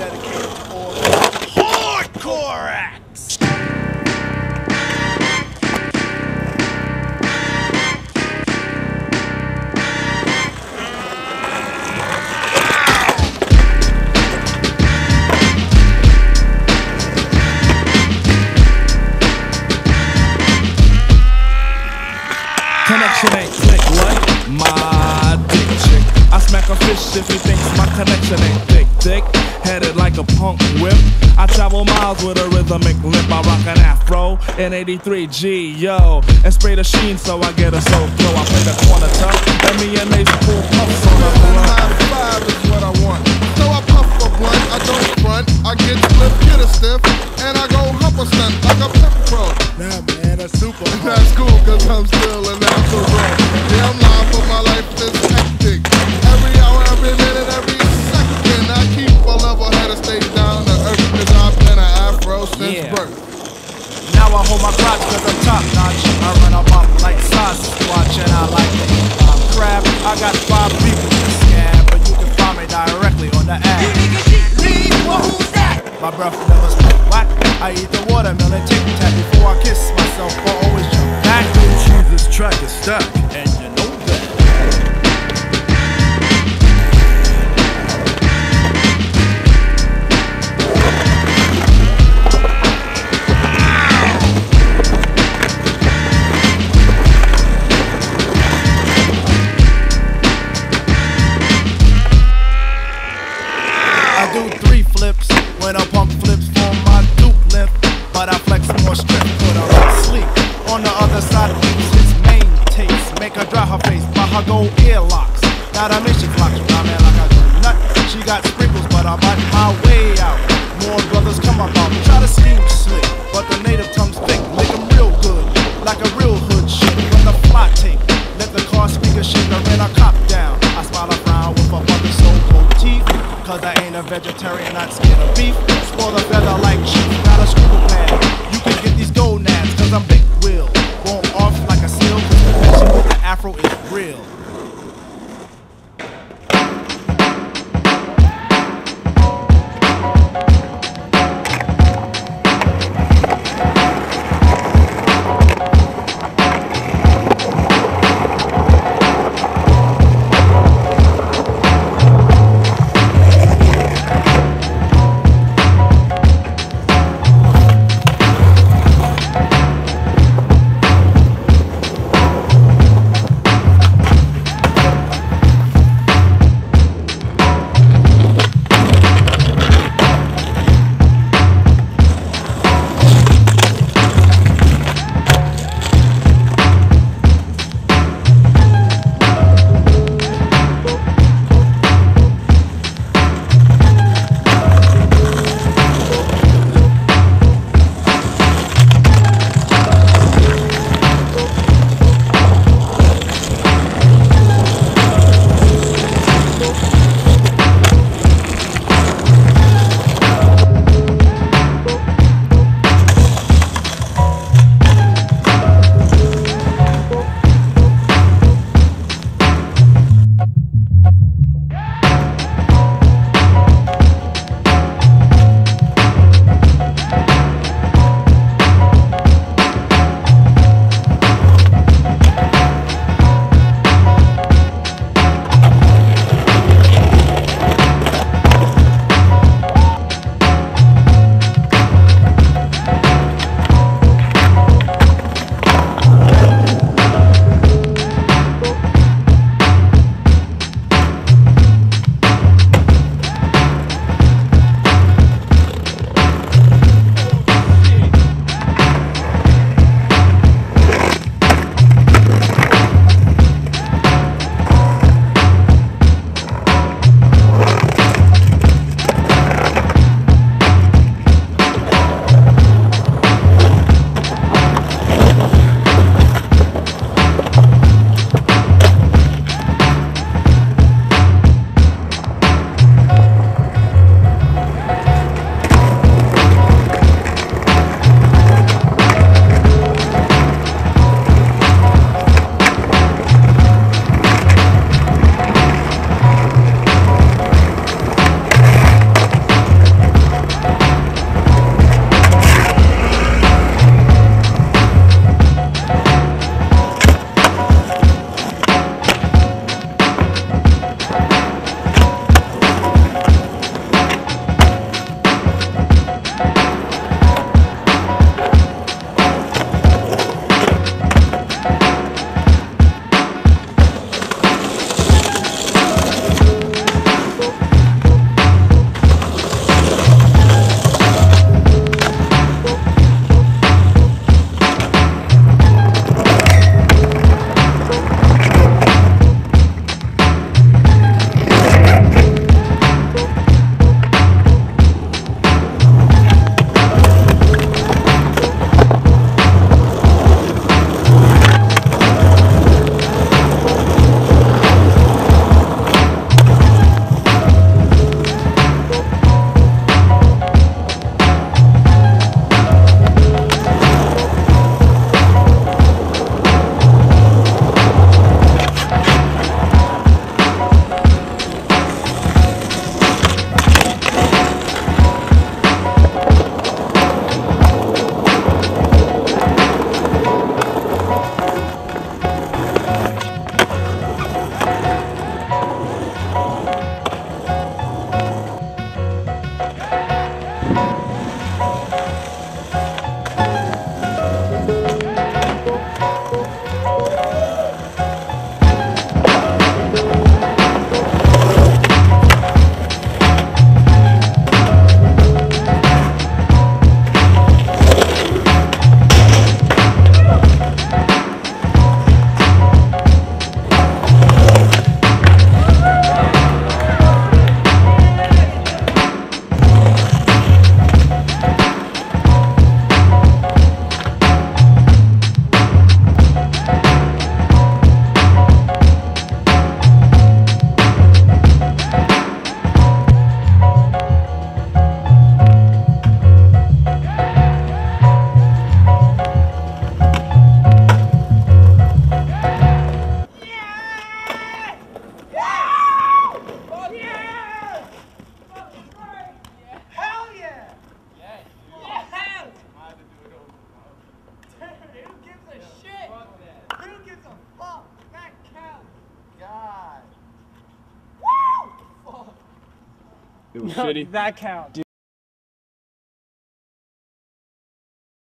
dedicated for Hardcore Acts! Connection ain't thick, what? My dick chick. I smack a fish if he thinks my connection ain't thick, dick. Headed like a punk whip, I travel miles with a rhythmic lip. I rock an afro in 83G, yo, and spray the sheen so I get a soul flow. I play the corner tough, and me and Mace pull puffs on the blunt. High five is what I want, so I puff a blunt. I don't front, I get flip, get a stiff, and I go hump a stunt like a pep pro. Nah man, that's super hard. That's cool, cause I'm still a natural rock. Yeah, I'm live for my life, is hectic. Every hour, every minute, every second, I keep level had to stay down to earth, cause I've been an afro since birth. Now I hold my crotch cause I'm top notch. I run up off like sausage watch, and I like the crab. I got 5 people to scab, but you can find me directly on the app. Well, who's that? My breath never spit whack. I eat the watermelon tic tac before I kiss myself, but always jump back. This track is stacked, and you know that. When a pump flips for my dupe lift, but I flex more strip, put her to sleep. On the other side, leaves his main taste. Make her dry her face by her gold earlocks. Not a mission clock, she rhyme like a nut. She got sprinkles, but I bite my way out. More brothers come about, try to scheme slick, but the native tongue's thick, lick 'em real good, like a real hood shit. When the fly take, let the car speaker shake her and I cop down. I smile around with a mother so-called teeth. Cause I ain't a vegetarian, not scared of beef. Spoil the feather like cheap, got a scribble pad. You can get these gold nads, cause I'm big wheel. Won't off like a seal, cause the connection with the afro is real. It was shitty. That counts. Dude.